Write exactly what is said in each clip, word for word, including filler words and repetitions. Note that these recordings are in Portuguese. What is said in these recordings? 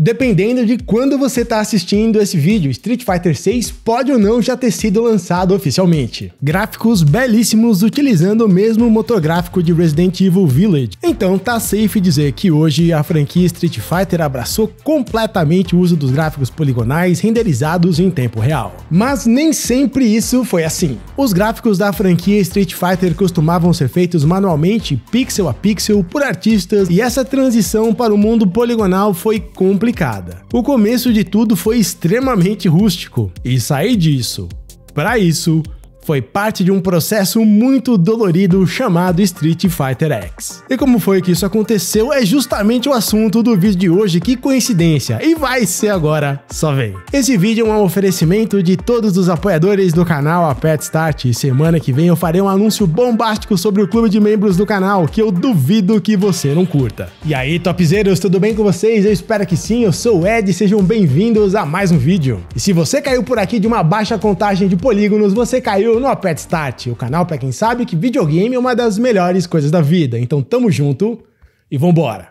Dependendo de quando você está assistindo esse vídeo, Street Fighter seis pode ou não já ter sido lançado oficialmente. Gráficos belíssimos utilizando o mesmo motor gráfico de Resident Evil Village. Então tá safe dizer que hoje a franquia Street Fighter abraçou completamente o uso dos gráficos poligonais renderizados em tempo real. Mas nem sempre isso foi assim. Os gráficos da franquia Street Fighter costumavam ser feitos manualmente, pixel a pixel, por artistas, e essa transição para o mundo poligonal foi complicada. O começo de tudo foi extremamente rústico, e sair disso, para isso, foi parte de um processo muito dolorido chamado Street Fighter dez. E como foi que isso aconteceu é justamente o assunto do vídeo de hoje, que coincidência, e vai ser agora, só vem. Esse vídeo é um oferecimento de todos os apoiadores do canal Aperte Start, e semana que vem eu farei um anúncio bombástico sobre o clube de membros do canal, que eu duvido que você não curta. E aí, topzeiros, tudo bem com vocês? Eu espero que sim, eu sou o Ed, sejam bem-vindos a mais um vídeo. E se você caiu por aqui de uma baixa contagem de polígonos, você caiu no Aperte Start, o canal pra quem sabe que videogame é uma das melhores coisas da vida. Então tamo junto e vambora!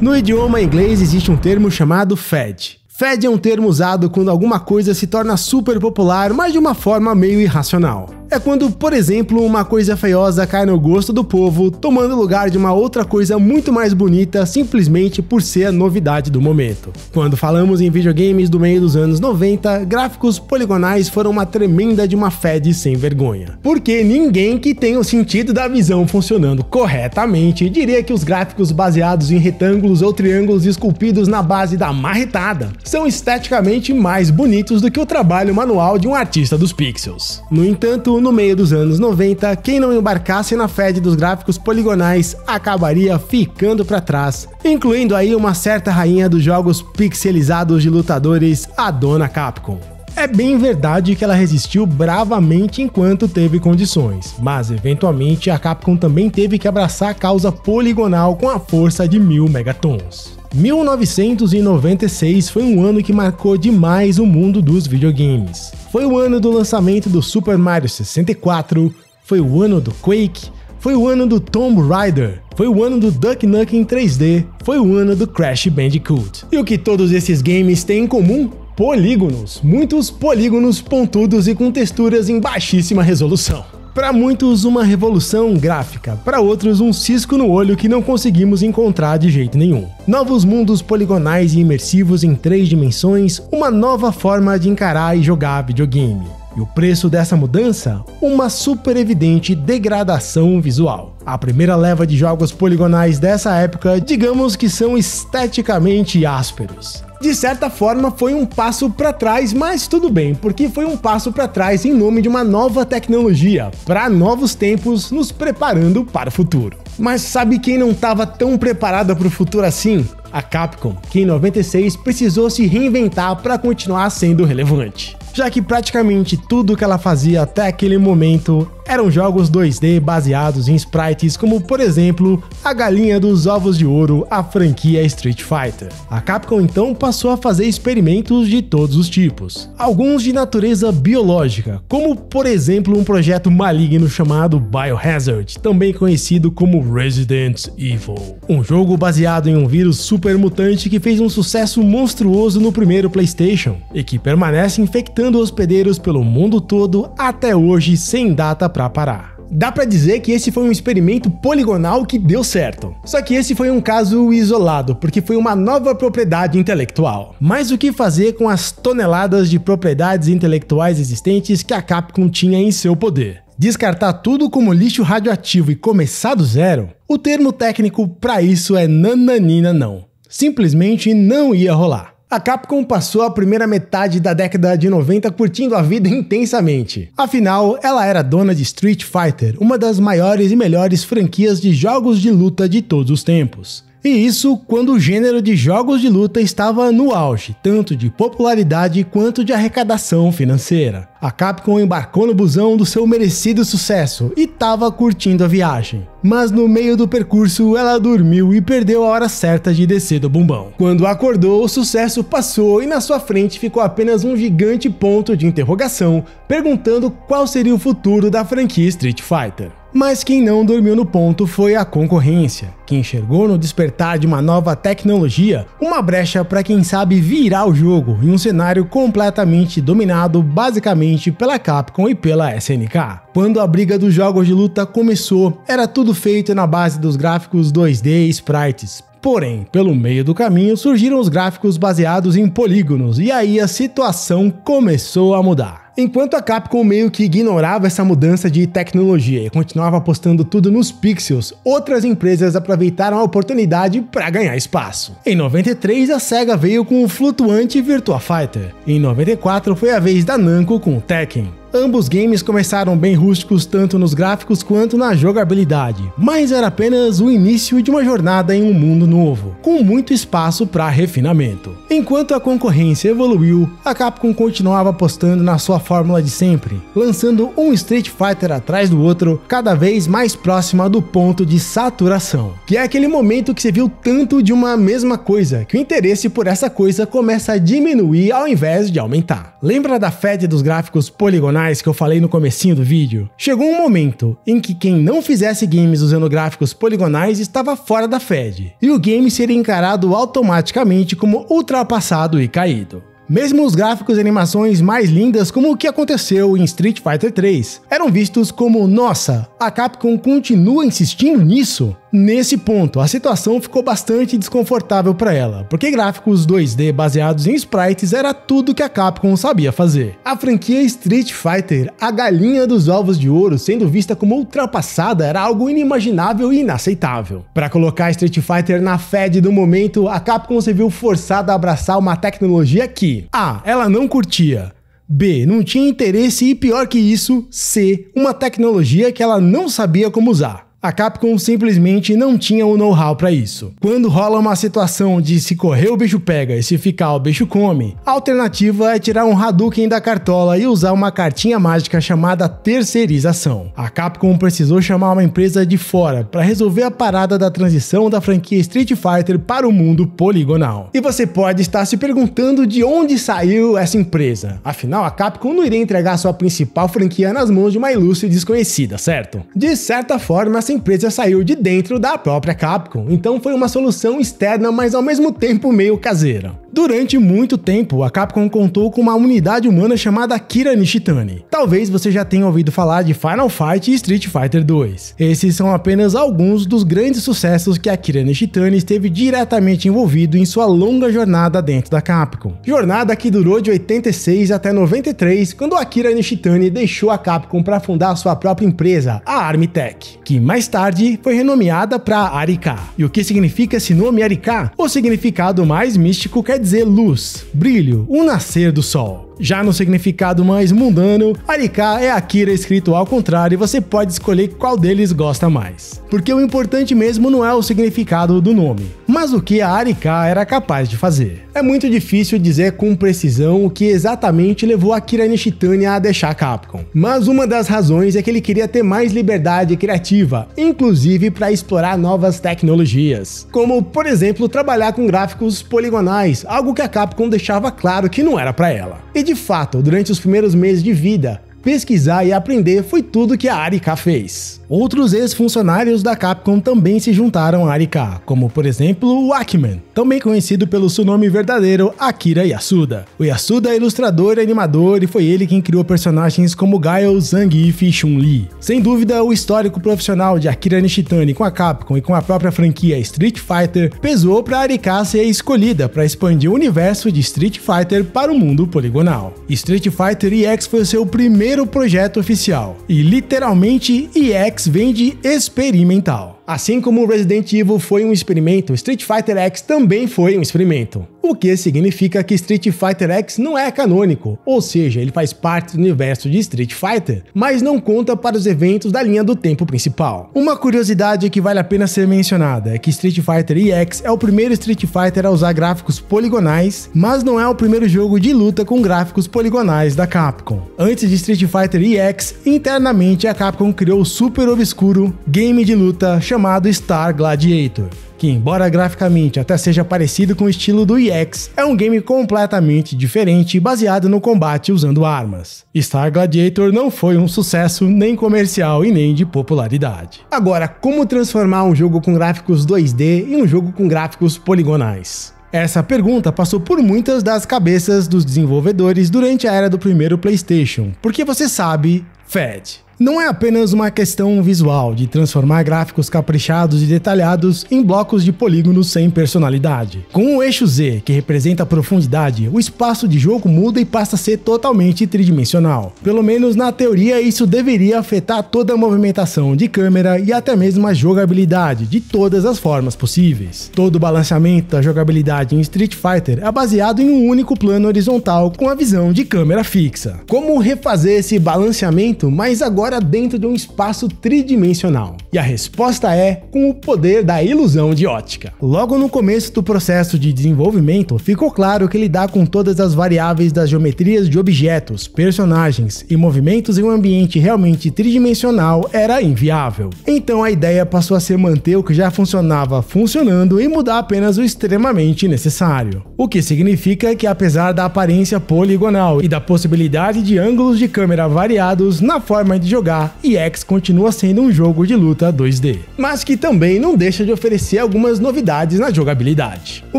No idioma inglês existe um termo chamado F E D. F E D é um termo usado quando alguma coisa se torna super popular, mas de uma forma meio irracional. É quando, por exemplo, uma coisa feiosa cai no gosto do povo, tomando lugar de uma outra coisa muito mais bonita, simplesmente por ser a novidade do momento. Quando falamos em videogames do meio dos anos noventa, gráficos poligonais foram uma tremenda de uma fad sem vergonha. Porque ninguém que tenha o sentido da visão funcionando corretamente diria que os gráficos baseados em retângulos ou triângulos esculpidos na base da marretada são esteticamente mais bonitos do que o trabalho manual de um artista dos pixels. No entanto, no meio dos anos noventa, quem não embarcasse na fad dos gráficos poligonais acabaria ficando para trás, incluindo aí uma certa rainha dos jogos pixelizados de lutadores, a dona Capcom. É bem verdade que ela resistiu bravamente enquanto teve condições, mas eventualmente a Capcom também teve que abraçar a causa poligonal com a força de mil megatons. mil novecentos e noventa e seis foi um ano que marcou demais o mundo dos videogames. Foi o ano do lançamento do Super Mario sessenta e quatro, foi o ano do Quake, foi o ano do Tomb Raider, foi o ano do Duck Nuck em três D, foi o ano do Crash Bandicoot. E o que todos esses games têm em comum? Polígonos. Muitos polígonos pontudos e com texturas em baixíssima resolução. Para muitos, uma revolução gráfica, para outros, um cisco no olho que não conseguimos encontrar de jeito nenhum. Novos mundos poligonais e imersivos em três dimensões, uma nova forma de encarar e jogar videogame. E o preço dessa mudança? Uma super evidente degradação visual. A primeira leva de jogos poligonais dessa época, digamos que são esteticamente ásperos. De certa forma foi um passo para trás, mas tudo bem, porque foi um passo para trás em nome de uma nova tecnologia, para novos tempos, nos preparando para o futuro. Mas sabe quem não estava tão preparada para o futuro assim? A Capcom, que em noventa e seis precisou se reinventar para continuar sendo relevante, já que praticamente tudo que ela fazia até aquele momento eram jogos dois D baseados em sprites, como por exemplo, a galinha dos ovos de ouro, a franquia Street Fighter. A Capcom então passou a fazer experimentos de todos os tipos, alguns de natureza biológica, como por exemplo um projeto maligno chamado Biohazard, também conhecido como Resident Evil. Um jogo baseado em um vírus super mutante que fez um sucesso monstruoso no primeiro PlayStation, e que permanece infectando hospedeiros pelo mundo todo até hoje sem data pra Pra parar. Dá pra dizer que esse foi um experimento poligonal que deu certo. Só que esse foi um caso isolado, porque foi uma nova propriedade intelectual. Mas o que fazer com as toneladas de propriedades intelectuais existentes que a Capcom tinha em seu poder? Descartar tudo como lixo radioativo e começar do zero? O termo técnico pra isso é nananina não. Simplesmente não ia rolar. A Capcom passou a primeira metade da década de noventa curtindo a vida intensamente. Afinal, ela era dona de Street Fighter, uma das maiores e melhores franquias de jogos de luta de todos os tempos. E isso quando o gênero de jogos de luta estava no auge, tanto de popularidade quanto de arrecadação financeira. A Capcom embarcou no busão do seu merecido sucesso e estava curtindo a viagem. Mas no meio do percurso ela dormiu e perdeu a hora certa de descer do bumbão. Quando acordou, o sucesso passou e na sua frente ficou apenas um gigante ponto de interrogação, perguntando qual seria o futuro da franquia Street Fighter. Mas quem não dormiu no ponto foi a concorrência, que enxergou no despertar de uma nova tecnologia uma brecha para quem sabe virar o jogo em um cenário completamente dominado basicamente pela Capcom e pela S N K. Quando a briga dos jogos de luta começou, era tudo feito na base dos gráficos dois D e sprites. Porém, pelo meio do caminho surgiram os gráficos baseados em polígonos e aí a situação começou a mudar. Enquanto a Capcom meio que ignorava essa mudança de tecnologia e continuava apostando tudo nos pixels, outras empresas aproveitaram a oportunidade para ganhar espaço. Em noventa e três, a Sega veio com o flutuante Virtua Fighter. Em noventa e quatro, foi a vez da Namco com o Tekken. Ambos games começaram bem rústicos tanto nos gráficos quanto na jogabilidade, mas era apenas o início de uma jornada em um mundo novo, com muito espaço para refinamento. Enquanto a concorrência evoluiu, a Capcom continuava apostando na sua fórmula de sempre, lançando um Street Fighter atrás do outro, cada vez mais próxima do ponto de saturação, que é aquele momento que você viu tanto de uma mesma coisa, que o interesse por essa coisa começa a diminuir ao invés de aumentar. Lembra da febre dos gráficos poligonais que eu falei no comecinho do vídeo? Chegou um momento em que quem não fizesse games usando gráficos poligonais estava fora da F E D, e o game seria encarado automaticamente como ultrapassado e caído. Mesmo os gráficos e animações mais lindas, como o que aconteceu em Street Fighter três, eram vistos como, nossa, a Capcom continua insistindo nisso? Nesse ponto, a situação ficou bastante desconfortável para ela, porque gráficos dois D baseados em sprites era tudo que a Capcom sabia fazer. A franquia Street Fighter, a galinha dos ovos de ouro, sendo vista como ultrapassada, era algo inimaginável e inaceitável. Para colocar Street Fighter na F E D do momento, a Capcom se viu forçada a abraçar uma tecnologia que A. ela não curtia, B. não tinha interesse e, pior que isso, C. uma tecnologia que ela não sabia como usar. A Capcom simplesmente não tinha o know-how para isso. Quando rola uma situação de se correr o bicho pega e se ficar o bicho come, a alternativa é tirar um Hadouken da cartola e usar uma cartinha mágica chamada terceirização. A Capcom precisou chamar uma empresa de fora para resolver a parada da transição da franquia Street Fighter para o mundo poligonal. E você pode estar se perguntando de onde saiu essa empresa. Afinal, a Capcom não iria entregar sua principal franquia nas mãos de uma ilustre desconhecida, certo? De certa forma, essa empresa saiu de dentro da própria Capcom, então foi uma solução externa, mas ao mesmo tempo meio caseira. Durante muito tempo, a Capcom contou com uma unidade humana chamada Akira Nishitani. Talvez você já tenha ouvido falar de Final Fight e Street Fighter dois. Esses são apenas alguns dos grandes sucessos que Akira Nishitani esteve diretamente envolvido em sua longa jornada dentro da Capcom. Jornada que durou de oitenta e seis até noventa e três, quando Akira Nishitani deixou a Capcom para fundar sua própria empresa, a Armitech, que mais tarde foi renomeada para Arika. E o que significa esse nome Arika? O significado mais místico quer dizer luz, brilho, o nascer do sol. Já no significado mais mundano, Arika é Akira escrito ao contrário e você pode escolher qual deles gosta mais. Porque o importante mesmo não é o significado do nome, mas o que a Arika era capaz de fazer. É muito difícil dizer com precisão o que exatamente levou Akira Nishitani a deixar a Capcom, mas uma das razões é que ele queria ter mais liberdade criativa, inclusive para explorar novas tecnologias. Como, por exemplo, trabalhar com gráficos poligonais, algo que a Capcom deixava claro que não era para ela. E de fato, durante os primeiros meses de vida, pesquisar e aprender foi tudo que a Arika fez. Outros ex-funcionários da Capcom também se juntaram à Arika, como por exemplo o Akiman, também conhecido pelo seu nome verdadeiro Akira Yasuda. O Yasuda é ilustrador e animador e foi ele quem criou personagens como Gael, Zangief e Chun-Li. Sem dúvida, o histórico profissional de Akira Nishitani com a Capcom e com a própria franquia Street Fighter pesou para a Arika ser escolhida para expandir o universo de Street Fighter para o mundo poligonal. Street Fighter três foi seu primeiro o projeto oficial, e literalmente E X vem de experimental. Assim como Resident Evil foi um experimento, Street Fighter X também foi um experimento. O que significa que Street Fighter X não é canônico, ou seja, ele faz parte do universo de Street Fighter, mas não conta para os eventos da linha do tempo principal. Uma curiosidade que vale a pena ser mencionada é que Street Fighter três é o primeiro Street Fighter a usar gráficos poligonais, mas não é o primeiro jogo de luta com gráficos poligonais da Capcom. Antes de Street Fighter três, internamente a Capcom criou o super obscuro game de luta chamado chamado Star Gladiator, que embora graficamente até seja parecido com o estilo do E X, é um game completamente diferente e baseado no combate usando armas. Star Gladiator não foi um sucesso nem comercial e nem de popularidade. Agora, como transformar um jogo com gráficos dois D em um jogo com gráficos poligonais? Essa pergunta passou por muitas das cabeças dos desenvolvedores durante a era do primeiro PlayStation, porque você sabe, fede. Não é apenas uma questão visual de transformar gráficos caprichados e detalhados em blocos de polígonos sem personalidade. Com o eixo Z, que representa a profundidade, o espaço de jogo muda e passa a ser totalmente tridimensional. Pelo menos na teoria, isso deveria afetar toda a movimentação de câmera e até mesmo a jogabilidade de todas as formas possíveis. Todo o balanceamento da jogabilidade em Street Fighter é baseado em um único plano horizontal com a visão de câmera fixa. Como refazer esse balanceamento, mas agora dentro de um espaço tridimensional? E a resposta é com o poder da ilusão de ótica. Logo no começo do processo de desenvolvimento, ficou claro que lidar com todas as variáveis das geometrias de objetos, personagens e movimentos em um ambiente realmente tridimensional era inviável. Então a ideia passou a ser manter o que já funcionava funcionando e mudar apenas o extremamente necessário. O que significa que, apesar da aparência poligonal e da possibilidade de ângulos de câmera variados na forma de jogar, E X continua sendo um jogo de luta dois D, mas que também não deixa de oferecer algumas novidades na jogabilidade. O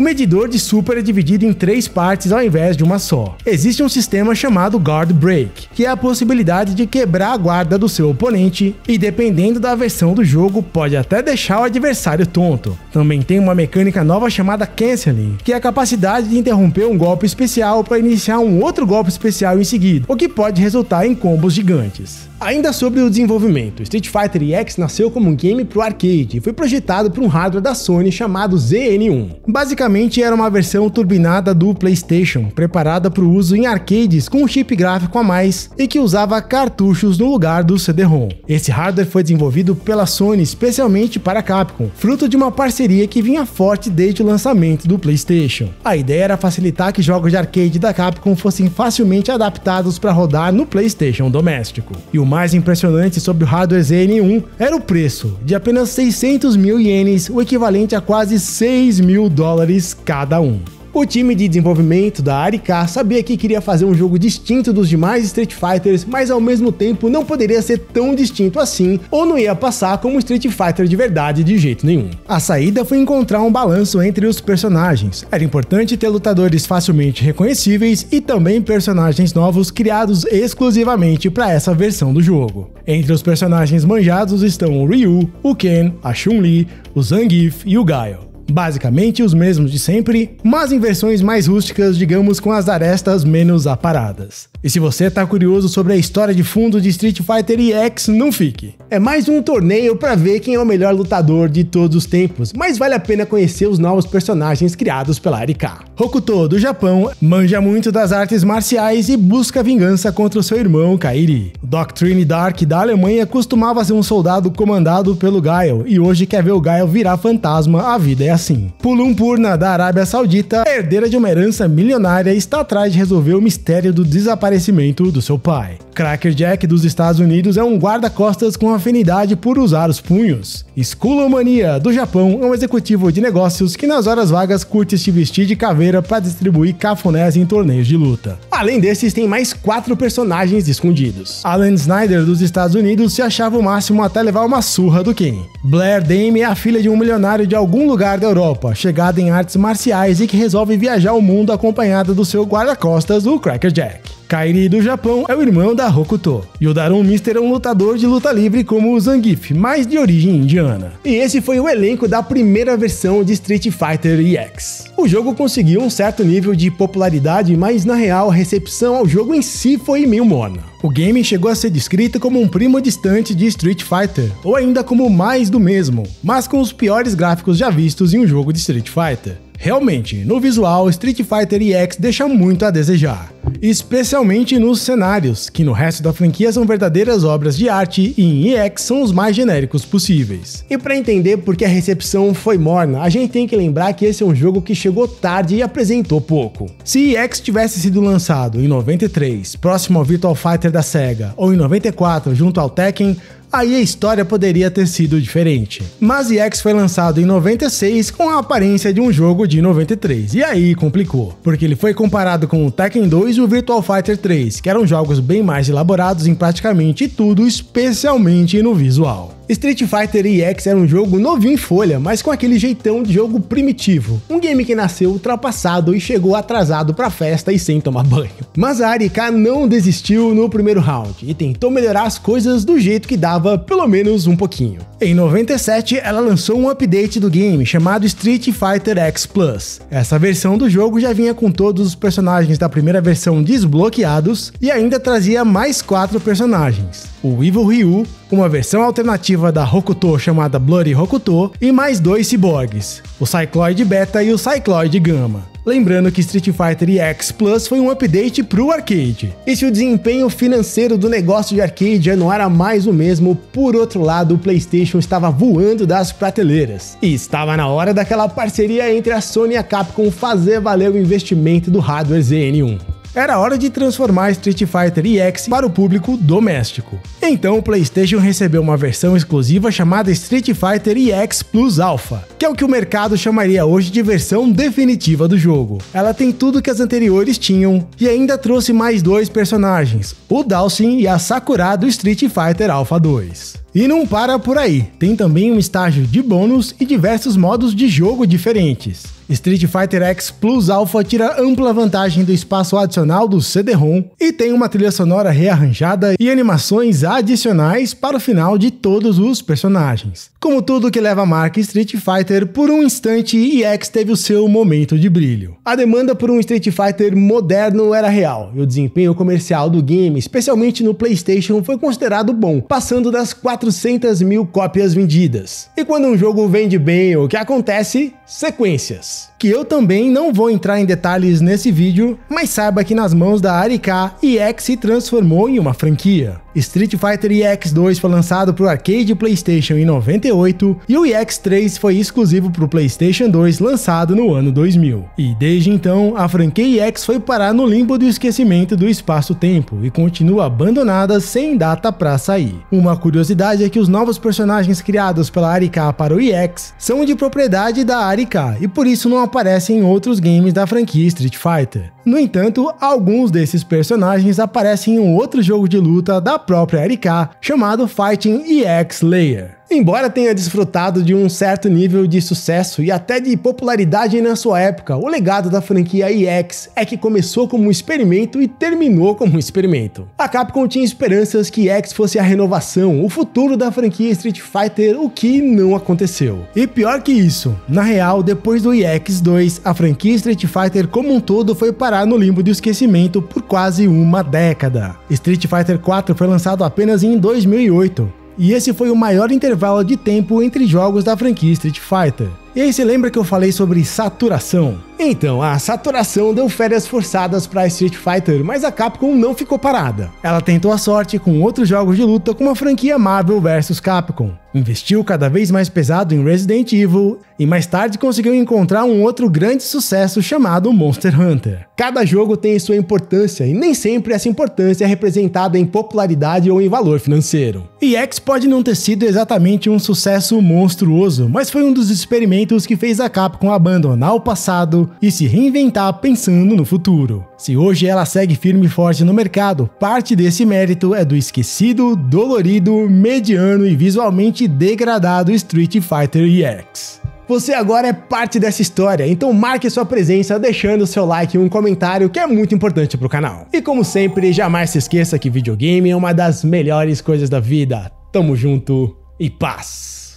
medidor de super é dividido em três partes ao invés de uma só. Existe um sistema chamado Guard Break, que é a possibilidade de quebrar a guarda do seu oponente e, dependendo da versão do jogo, pode até deixar o adversário tonto. Também tem uma mecânica nova chamada Canceling, que é a capacidade de interromper um golpe especial para iniciar um outro golpe especial em seguida, o que pode resultar em combos gigantes. Ainda sobre o desenvolvimento, Street Fighter X nasceu como um game pro arcade e foi projetado por um hardware da Sony chamado Z N um. Basicamente era uma versão turbinada do PlayStation, preparada para o uso em arcades com um chip gráfico a mais e que usava cartuchos no lugar do C D ROM. Esse hardware foi desenvolvido pela Sony especialmente para a Capcom, fruto de uma parceria que vinha forte desde o lançamento do PlayStation. A ideia era facilitar que jogos de arcade da Capcom fossem facilmente adaptados para rodar no PlayStation doméstico. E o O mais impressionante sobre o hardware Z N um era o preço, de apenas seiscentos mil ienes, o equivalente a quase seis mil dólares cada um. O time de desenvolvimento da Arika sabia que queria fazer um jogo distinto dos demais Street Fighters, mas ao mesmo tempo não poderia ser tão distinto assim, ou não ia passar como Street Fighter de verdade de jeito nenhum. A saída foi encontrar um balanço entre os personagens. Era importante ter lutadores facilmente reconhecíveis e também personagens novos criados exclusivamente para essa versão do jogo. Entre os personagens manjados estão o Ryu, o Ken, a Chun-Li, o Zangief e o Gael. Basicamente os mesmos de sempre, mas em versões mais rústicas, digamos, com as arestas menos aparadas. E se você tá curioso sobre a história de fundo de Street Fighter X, não fique. É mais um torneio pra ver quem é o melhor lutador de todos os tempos, mas vale a pena conhecer os novos personagens criados pela Arika. Hokuto, do Japão, manja muito das artes marciais e busca vingança contra o seu irmão Kairi. Doctrine Dark, da Alemanha, costumava ser um soldado comandado pelo Gael, e hoje quer ver o Gael virar fantasma, a vida é assim. Assim, Pulumpurna, da Arábia Saudita, herdeira de uma herança milionária, está atrás de resolver o mistério do desaparecimento do seu pai. Cracker Jack, dos Estados Unidos, é um guarda-costas com afinidade por usar os punhos. Skullomania, do Japão, é um executivo de negócios que nas horas vagas curte se vestir de caveira para distribuir cafunés em torneios de luta. Além desses, tem mais quatro personagens escondidos. Alan Snyder, dos Estados Unidos, se achava o máximo até levar uma surra do Ken. Blair Dame é a filha de um milionário de algum lugar da Europa, chegada em artes marciais e que resolve viajar o mundo acompanhada do seu guarda-costas, o Cracker Jack. Kairi, do Japão, é o irmão da Hokuto. E o Daron Mister é um lutador de luta livre como o Zangief, mas de origem indiana. E esse foi o elenco da primeira versão de Street Fighter X. O jogo conseguiu um certo nível de popularidade, mas na real a recepção ao jogo em si foi meio morna. O game chegou a ser descrito como um primo distante de Street Fighter, ou ainda como mais do mesmo, mas com os piores gráficos já vistos em um jogo de Street Fighter. Realmente, no visual, Street Fighter X deixa muito a desejar, especialmente nos cenários, que no resto da franquia são verdadeiras obras de arte e em E X são os mais genéricos possíveis. E para entender por que a recepção foi morna, a gente tem que lembrar que esse é um jogo que chegou tarde e apresentou pouco. Se E X tivesse sido lançado em noventa e três, próximo ao Virtua Fighter da Sega, ou em noventa e quatro junto ao Tekken, aí a história poderia ter sido diferente. Mas E X foi lançado em noventa e seis com a aparência de um jogo de noventa e três, e aí complicou, porque ele foi comparado com o Tekken dois e o Virtua Fighter três, que eram jogos bem mais elaborados em praticamente tudo, especialmente no visual. Street Fighter E X era um jogo novinho em folha, mas com aquele jeitão de jogo primitivo. Um game que nasceu ultrapassado e chegou atrasado pra festa e sem tomar banho. Mas a Arika não desistiu no primeiro round e tentou melhorar as coisas do jeito que dava, pelo menos um pouquinho. Em noventa e sete, ela lançou um update do game chamado Street Fighter X Plus. Essa versão do jogo já vinha com todos os personagens da primeira versão desbloqueados e ainda trazia mais quatro personagens. O Evil Ryu, uma versão alternativa da Hokuto chamada Bloody Hokuto e mais dois ciborgues, o Cycloid Beta e o Cycloid Gamma. Lembrando que Street Fighter X Plus foi um update pro arcade. E se o desempenho financeiro do negócio de arcade já não era mais o mesmo, por outro lado, o PlayStation estava voando das prateleiras. E estava na hora daquela parceria entre a Sony e a Capcom fazer valer o investimento do hardware Z N um. Era hora de transformar Street Fighter E X para o público doméstico. Então o PlayStation recebeu uma versão exclusiva chamada Street Fighter E X Plus Alpha, que é o que o mercado chamaria hoje de versão definitiva do jogo. Ela tem tudo que as anteriores tinham e ainda trouxe mais dois personagens, o Dalsin e a Sakura do Street Fighter Alpha dois. E não para por aí, tem também um estágio de bônus e diversos modos de jogo diferentes. Street Fighter X Plus Alpha tira ampla vantagem do espaço adicional do C D ROM e tem uma trilha sonora rearranjada e animações adicionais para o final de todos os personagens. Como tudo que leva a marca Street Fighter, por um instante E X teve o seu momento de brilho. A demanda por um Street Fighter moderno era real e o desempenho comercial do game, especialmente no PlayStation, foi considerado bom, passando das quatrocentas mil cópias vendidas. E quando um jogo vende bem, o que acontece? Sequências. Que eu também não vou entrar em detalhes nesse vídeo, mas saiba que nas mãos da Arika, E X se transformou em uma franquia. Street Fighter E X dois foi lançado para o arcade e PlayStation em noventa e oito e o E X três foi exclusivo para o PlayStation dois, lançado no ano dois mil. E desde então, a franquia E X foi parar no limbo do esquecimento do espaço-tempo e continua abandonada sem data para sair. Uma curiosidade é que os novos personagens criados pela Arika para o E X são de propriedade da Arika e por isso não aparecem em outros games da franquia Street Fighter. No entanto, alguns desses personagens aparecem em um outro jogo de luta da própria Arika, chamado Fighting E X Layer. Embora tenha desfrutado de um certo nível de sucesso e até de popularidade na sua época, o legado da franquia E X é que começou como um experimento e terminou como um experimento. A Capcom tinha esperanças que E X fosse a renovação, o futuro da franquia Street Fighter, o que não aconteceu. E pior que isso, na real, depois do E X dois, a franquia Street Fighter como um todo foi parar no limbo do esquecimento por quase uma década. Street Fighter quatro foi lançado apenas em dois mil e oito. E esse foi o maior intervalo de tempo entre jogos da franquia Street Fighter. E aí, você lembra que eu falei sobre saturação? Então, a saturação deu férias forçadas para Street Fighter, mas a Capcom não ficou parada. Ela tentou a sorte com outros jogos de luta como a franquia Marvel versus. Capcom. Investiu cada vez mais pesado em Resident Evil e mais tarde conseguiu encontrar um outro grande sucesso chamado Monster Hunter. Cada jogo tem sua importância e nem sempre essa importância é representada em popularidade ou em valor financeiro. E E X pode não ter sido exatamente um sucesso monstruoso, mas foi um dos experimentos que fez a Capcom abandonar o passado e se reinventar pensando no futuro. Se hoje ela segue firme e forte no mercado, parte desse mérito é do esquecido, dolorido, mediano e visualmente degradado Street Fighter E X. Você agora é parte dessa história, então marque sua presença deixando seu like e um comentário que é muito importante para o canal. E como sempre, jamais se esqueça que videogame é uma das melhores coisas da vida. Tamo junto e paz!